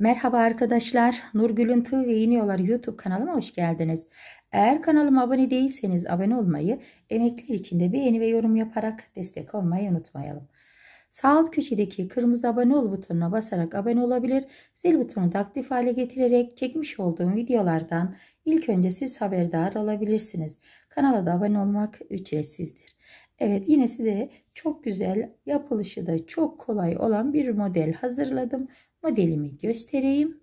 Merhaba arkadaşlar, Nurgül'ün Tığ ve Yeni Yollar YouTube kanalıma hoş geldiniz. Eğer kanalıma abone değilseniz abone olmayı, emekler için de beğeni ve yorum yaparak destek olmayı unutmayalım. Sağ alt köşedeki kırmızı abone ol butonuna basarak abone olabilir, zil butonunu da aktif hale getirerek çekmiş olduğum videolardan ilk önce siz haberdar olabilirsiniz. Kanala da abone olmak ücretsizdir. Evet, yine size çok güzel, yapılışı da çok kolay olan bir model hazırladım. Modelimi göstereyim.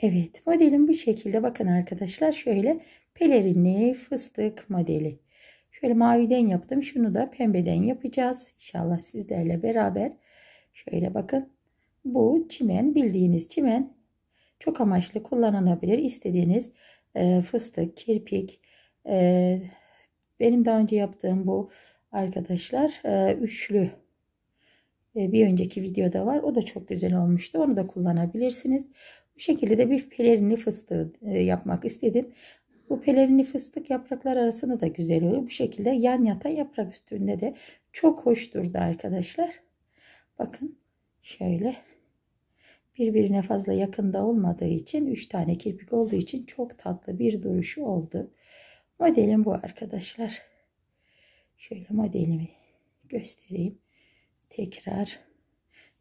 Evet, modelim bu şekilde. Bakın arkadaşlar, şöyle pelerinli fıstık modeli. Şöyle maviden yaptım. Şunu da pembeden yapacağız. İnşallah sizlerle beraber. Şöyle bakın. Bu çimen, bildiğiniz çimen. Çok amaçlı kullanılabilir. İstediğiniz fıstık, kirpik. Benim daha önce yaptığım bu arkadaşlar üçlü. Bir önceki videoda var. O da çok güzel olmuştu. Onu da kullanabilirsiniz. Bu şekilde de bir pelerinli fıstığı yapmak istedim. Bu pelerinli fıstık yapraklar arasında da güzel oluyor. Bu şekilde yan yatan yaprak üstünde de çok hoş durdu arkadaşlar. Bakın şöyle birbirine fazla yakında olmadığı için 3 tane kirpik olduğu için çok tatlı bir duruşu oldu. Modelim bu arkadaşlar. Şöyle modelimi göstereyim. Tekrar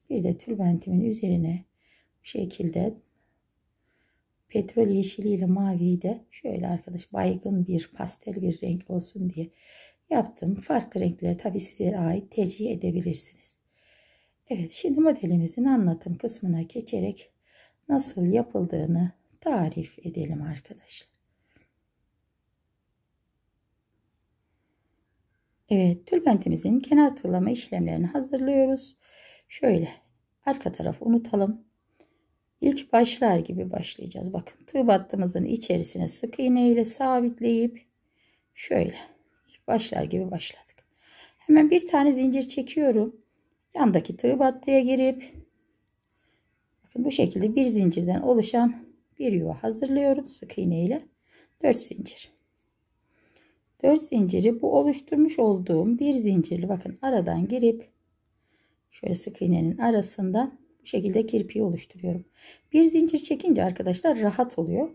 bir de tülbentimin üzerine bu şekilde petrol yeşiliyle maviyi de şöyle arkadaş baygın bir pastel bir renk olsun diye yaptım. Farklı renkleri tabi size ait tercih edebilirsiniz. Evet, şimdi modelimizin anlatım kısmına geçerek nasıl yapıldığını tarif edelim arkadaşlar. Evet, tülbentimizin kenar tığlama işlemlerini hazırlıyoruz. Şöyle arka tarafı unutalım. İlk başlar gibi başlayacağız. Bakın tığ battığımızın içerisine sık iğne ile sabitleyip şöyle ilk başlar gibi başladık. Hemen bir tane zincir çekiyorum. Yandaki tığ battıya girip bakın bu şekilde bir zincirden oluşan bir yuva hazırlıyorum sık iğne ile. 4 zincir. 4 zinciri bu oluşturmuş olduğum bir zincirli bakın aradan girip şöyle sık iğnenin arasında bu şekilde kirpiği oluşturuyorum. Bir zincir çekince arkadaşlar rahat oluyor.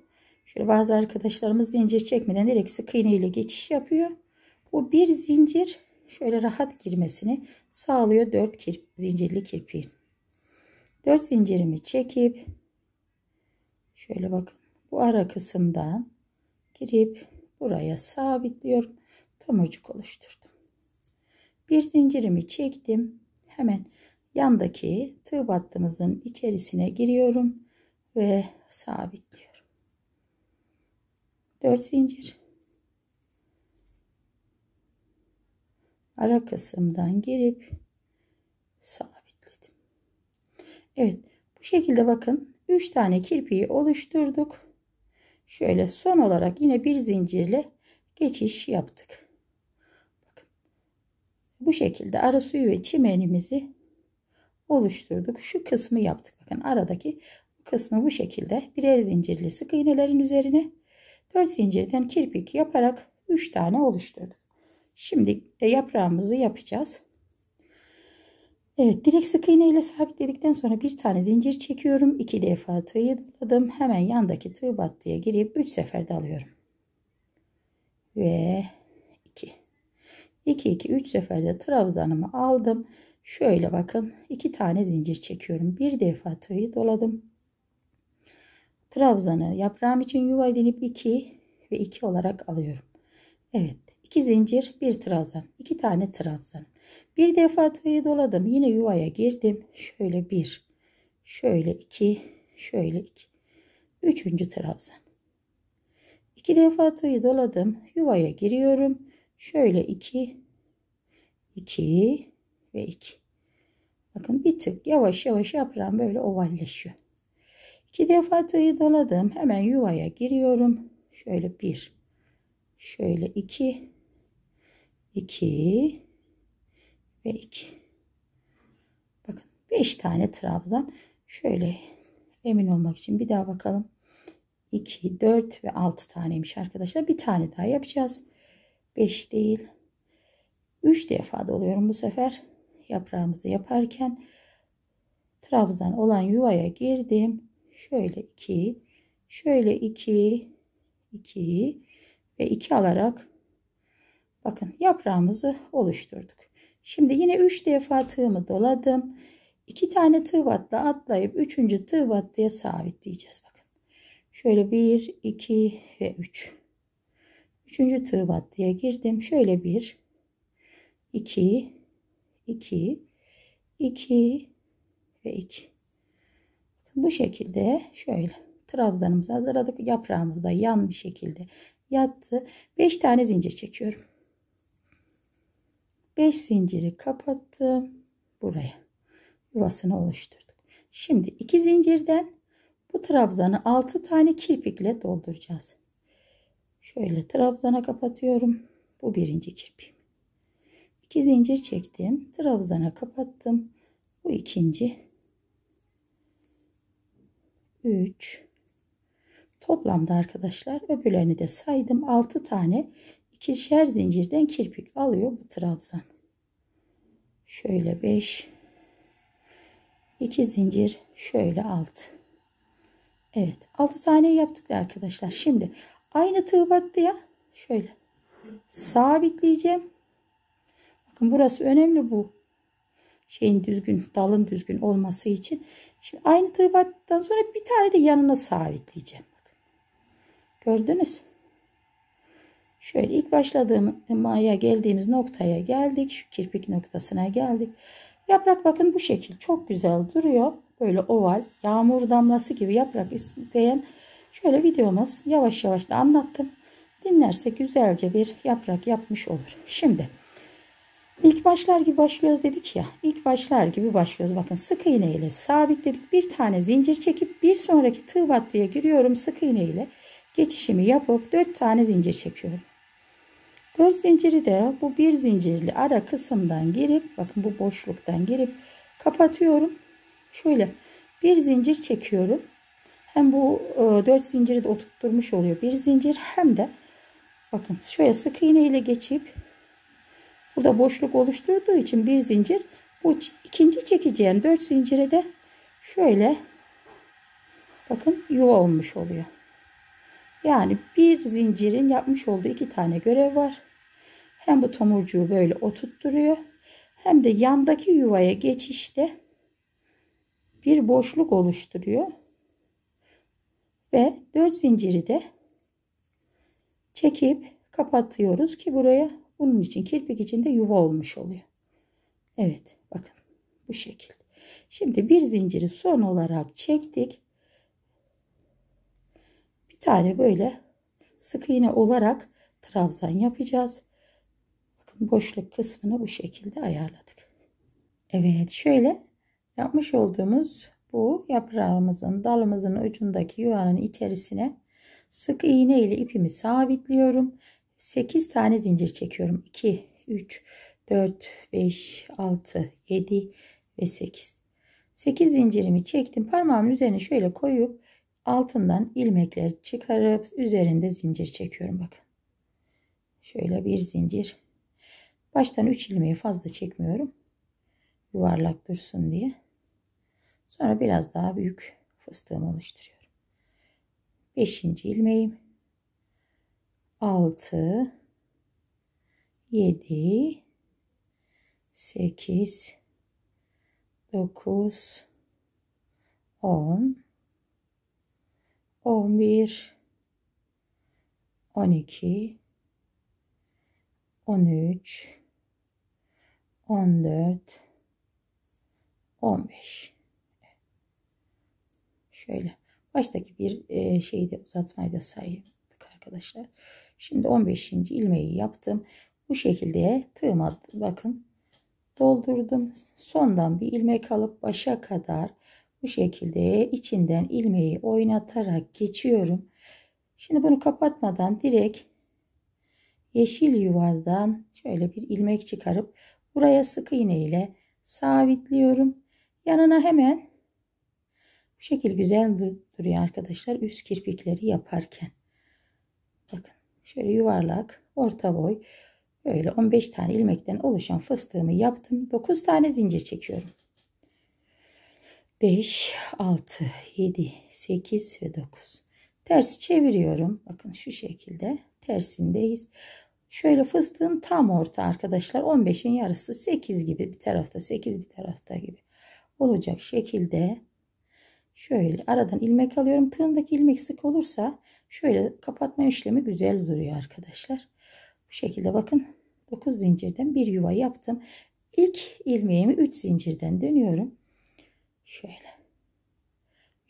Şöyle bazı arkadaşlarımız zincir çekmeden direkt sık iğne ile geçiş yapıyor. Bu bir zincir şöyle rahat girmesini sağlıyor 4 zincirli kirpiğin. 4 zincirimi çekip şöyle bakın bu ara kısımdan girip buraya sabitliyorum. Tomurcuk oluşturdum. Bir zincirimi çektim. Hemen yandaki tığ battığımızın içerisine giriyorum ve sabitliyorum. 4 zincir. Ara kısımdan girip sabitledim. Evet, bu şekilde bakın 3 tane kirpiği oluşturduk. Şöyle son olarak yine bir zincirle geçiş yaptık. Bakın, bu şekilde ara suyu ve çimenimizi oluşturduk. Şu kısmı yaptık. Bakın aradaki kısmı bu şekilde birer zincirli sık iğnelerin üzerine 4 zincirden kirpik yaparak 3 tane oluşturduk. Şimdi de yaprağımızı yapacağız. Evet, direkt sık iğne ile sabitledikten sonra bir tane zincir çekiyorum. 2 defa tığı doladım. Hemen yandaki tığ battıya girip 3 seferde alıyorum. Ve 2 3 seferde trabzanımı aldım. Şöyle bakın 2 tane zincir çekiyorum. 1 defa tığı doladım. Trabzanı yaprağım için yuva edinip 2 ve 2 olarak alıyorum. Evet. 2 zincir, 1 trabzan, 2 tane trabzan. Bir defa tığı doladım. Yine yuvaya girdim. Şöyle 1, şöyle 2, şöyle 2. 3. trabzan. 2 defa tığı doladım. Yuvaya giriyorum. Şöyle 2, 2 ve 2. Bakın bir tık yavaş yavaş yaprağım böyle ovalleşiyor. 2 defa tığı doladım. Hemen yuvaya giriyorum. Şöyle 1, şöyle 2, 2 ve 2. Bakın 5 tane trabzan. Şöyle emin olmak için bir daha bakalım. 2, 4 ve 6 taneymiş arkadaşlar. Bir tane daha yapacağız. 5 değil. 3 defa doluyorum bu sefer. Yaprağımızı yaparken trabzan olan yuvaya girdim. Şöyle 2, şöyle 2, 2 ve 2 alarak bakın yaprağımızı oluşturduk. Şimdi yine 3 defa tığımı doladım. 2 tane tığ battı atlayıp 3. tığ battıya sabitleyeceğiz. Bakın. Şöyle 1, 2 ve 3. 3. tığ battıya girdim. Şöyle 1, 2, 2, 2 ve 2. Bu şekilde şöyle trabzanımızı hazırladık. Yaprağımız da yan bir şekilde yattı. 5 tane zincir çekiyorum. 5 zinciri kapattım. Buraya yuvasını oluşturduk. Şimdi 2 zincirden bu trabzanı 6 tane kirpikle dolduracağız. Şöyle trabzana kapatıyorum. Bu birinci kirpiğim. 2 zincir çektim. Trabzana kapattım. Bu ikinci. 3. Toplamda arkadaşlar öbürlerini de saydım. 6 tane ikişer zincirden kirpik alıyor bu trabzan. Şöyle 5, 2 zincir, şöyle 6. Evet, 6 tane yaptık arkadaşlar. Şimdi aynı tığ battıya şöyle sabitleyeceğim. Bakın burası önemli, bu şeyin düzgün, dalın düzgün olması için. Şimdi aynı tığ battıktan sonra bir tane de yanına sabitleyeceğim. Bakın. Gördünüz. Şöyle ilk başladığımaya geldiğimiz noktaya geldik. Şu kirpik noktasına geldik. Yaprak bakın bu şekil çok güzel duruyor. Böyle oval, yağmur damlası gibi yaprak isteyen şöyle videomuz, yavaş yavaş da anlattım. Dinlerse güzelce bir yaprak yapmış olur. Şimdi ilk başlar gibi başlıyoruz dedik ya. İlk başlar gibi başlıyoruz. Bakın sık iğne ile sabitledik. Bir tane zincir çekip bir sonraki tığ battıya giriyorum. Sık iğne ile geçişimi yapıp 4 tane zincir çekiyorum. 4 zinciri de bu bir zincirli ara kısımdan girip bakın bu boşluktan girip kapatıyorum. Şöyle bir zincir çekiyorum. Hem bu 4 zinciri de oturtturmuş oluyor bir zincir, hem de bakın şöyle sık iğne ile geçip burada boşluk oluşturduğu için bir zincir, bu ikinci çekeceğim 4 zincire de şöyle bakın yuva olmuş oluyor. Yani bir zincirin yapmış olduğu 2 tane görev var. Hem bu tomurcuğu böyle oturtturuyor, hem de yandaki yuvaya geçişte bir boşluk oluşturuyor. Ve 4 zinciri de çekip kapatıyoruz ki buraya, bunun için kirpik içinde yuva olmuş oluyor. Evet bakın bu şekilde. Şimdi bir zinciri son olarak çektik. Bir tane böyle sık iğne olarak trabzan yapacağız. Bakın boşluk kısmını bu şekilde ayarladık. Evet şöyle yapmış olduğumuz bu yaprağımızın dalımızın ucundaki yuvanın içerisine sık iğne ile ipimi sabitliyorum. 8 tane zincir çekiyorum. 2, 3, 4, 5, 6, 7 ve 8. 8 zincirimi çektim. Parmağımın üzerine şöyle koyup altından ilmekleri çıkarıp üzerinde zincir çekiyorum. Bakın. Şöyle bir zincir. Baştan 3 ilmeği fazla çekmiyorum. Yuvarlak dursun diye. Sonra biraz daha büyük fıstığımı oluşturuyorum. 5. ilmeğim. 6, 7, 8, 9, 10, 11, 12, 13, 14, 15. Şöyle baştaki bir şeyi de uzatmayı da saydık arkadaşlar. Şimdi 15. ilmeği yaptım. Bu şekilde tığıma bakın doldurdum. Sondan bir ilmek alıp başa kadar bu şekilde içinden ilmeği oynatarak geçiyorum. Şimdi bunu kapatmadan direkt yeşil yuvadan şöyle bir ilmek çıkarıp buraya sık iğne ile sabitliyorum. Yanına hemen bu şekil güzel duruyor arkadaşlar üst kirpikleri yaparken. Bakın şöyle yuvarlak, orta boy böyle 15 tane ilmekten oluşan fıstığımı yaptım. 9 tane zincir çekiyorum. 5, 6, 7, 8 ve 9. Tersi çeviriyorum. Bakın şu şekilde tersindeyiz. Şöyle fıstığın tam orta arkadaşlar. 15'in yarısı 8 gibi. Bir tarafta 8 bir tarafta gibi. Olacak şekilde şöyle aradan ilmek alıyorum. Tığımdaki ilmek sık olursa şöyle kapatma işlemi güzel duruyor arkadaşlar. Bu şekilde bakın 9 zincirden bir yuva yaptım. İlk ilmeğimi 3 zincirden dönüyorum. Şöyle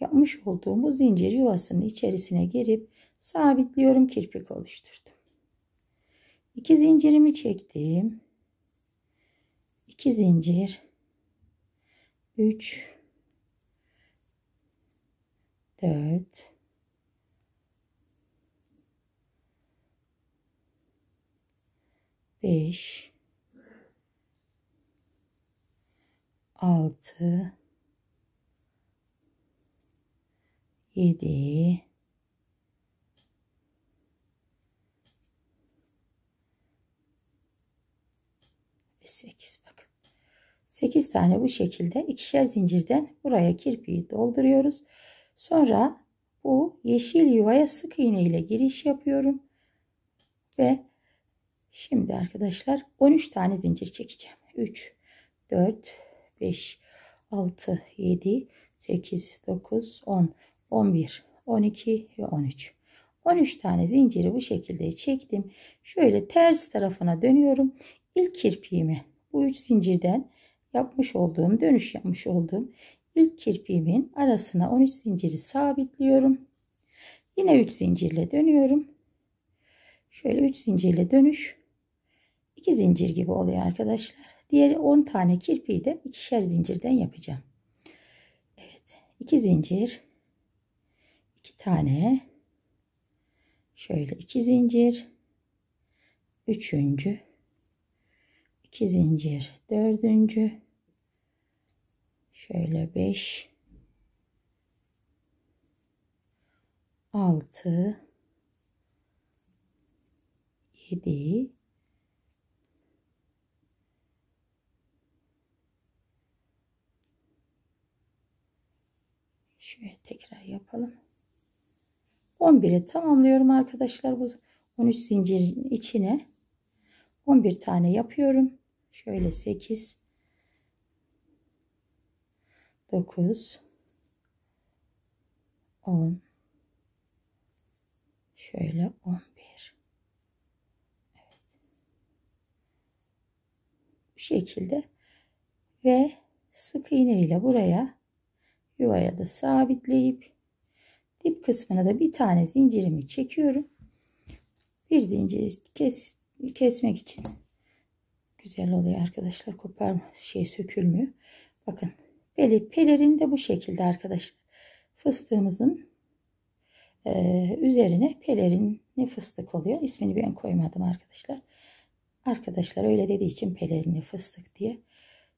yapmış olduğum bu zincir yuvasının içerisine girip sabitliyorum. Kirpik oluşturdum. 2 zincirimi çektim. 2 zincir. 3 4 5 6 7 8 bakın. 8 tane bu şekilde ikişer zincirden buraya kirpiği dolduruyoruz. Sonra bu yeşil yuvaya sık iğne ile giriş yapıyorum. Ve şimdi arkadaşlar 13 tane zincir çekeceğim. 3, 4, 5, 6, 7, 8, 9, 10, 11, 12 ve 13. 13 tane zinciri bu şekilde çektim. Şöyle ters tarafına dönüyorum. İlk kirpiğimi bu 3 zincirden yapmış olduğum dönüş yapmış olduğum ilk kirpiğimin arasına 13 zinciri sabitliyorum. Yine 3 zincirle dönüyorum. Şöyle 3 zincirle dönüş 2 zincir gibi oluyor arkadaşlar. Diğer 10 tane kirpiği de ikişer zincirden yapacağım. Evet, 2 zincir 2 tane şöyle 2 zincir 3. 2 zincir 4. Şöyle 5 6 7 şöyle tekrar yapalım. 11'i tamamlıyorum arkadaşlar. Bu 13 zincirin içine 11 tane yapıyorum. Şöyle 8 9 10 şöyle 11. Evet. Bu şekilde ve sık iğne ile buraya yuvaya da sabitleyip dip kısmına da bir tane zincirimi çekiyorum. Bir zincir kesmek için güzel oluyor arkadaşlar. Koparma sökülmüyor. Bakın pelerin de bu şekilde arkadaşlar. Fıstığımızın üzerine pelerinli fıstık oluyor. İsmini ben koymadım arkadaşlar. Arkadaşlar öyle dediği için pelerinli fıstık diye.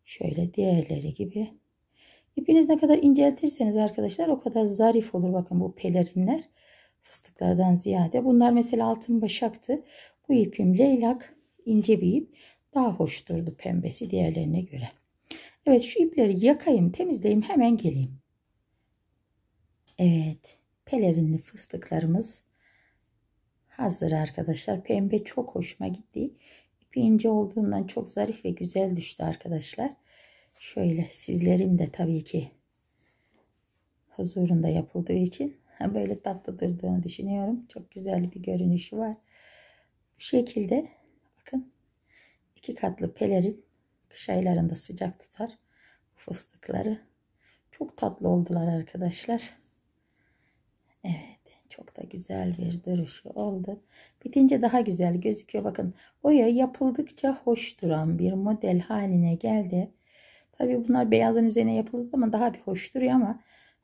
Şöyle diğerleri gibi. İpiniz ne kadar inceltirseniz arkadaşlar o kadar zarif olur. Bakın bu pelerinler fıstıklardan ziyade. Bunlar mesela altın başaktı. Bu ipim leylak, ince bir ip. Daha hoş durdu pembesi diğerlerine göre. Evet, şu ipleri yakayım, temizleyeyim, hemen geleyim. Evet, pelerinli fıstıklarımız hazır arkadaşlar. Pembe çok hoşuma gitti. İpi ince olduğundan çok zarif ve güzel düştü arkadaşlar. Şöyle sizlerin de tabii ki huzurunda yapıldığı için böyle tatlı durduğunu düşünüyorum. Çok güzel bir görünüşü var. Bu şekilde bakın 2 katlı pelerin. Kış aylarında sıcak tutar bu fıstıkları. Çok tatlı oldular arkadaşlar. Evet, çok da güzel bir duruşu oldu. Bitince daha güzel gözüküyor. Bakın boya yapıldıkça hoş duran bir model haline geldi. Tabii bunlar beyazın üzerine yapıldığı zaman daha bir hoş duruyor ama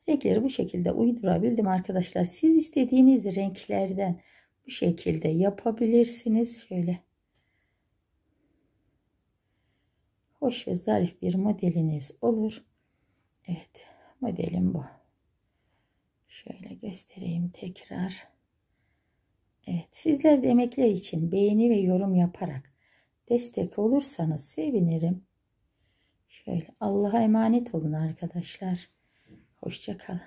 renkleri bu şekilde uydurabildim arkadaşlar. Siz istediğiniz renklerden bu şekilde yapabilirsiniz. Şöyle hoş ve zarif bir modeliniz olur. Evet, modelim bu. Şöyle göstereyim tekrar. Evet, sizler de emekler için beğeni ve yorum yaparak destek olursanız sevinirim. Şöyle Allah'a emanet olun arkadaşlar. Hoşça kalın.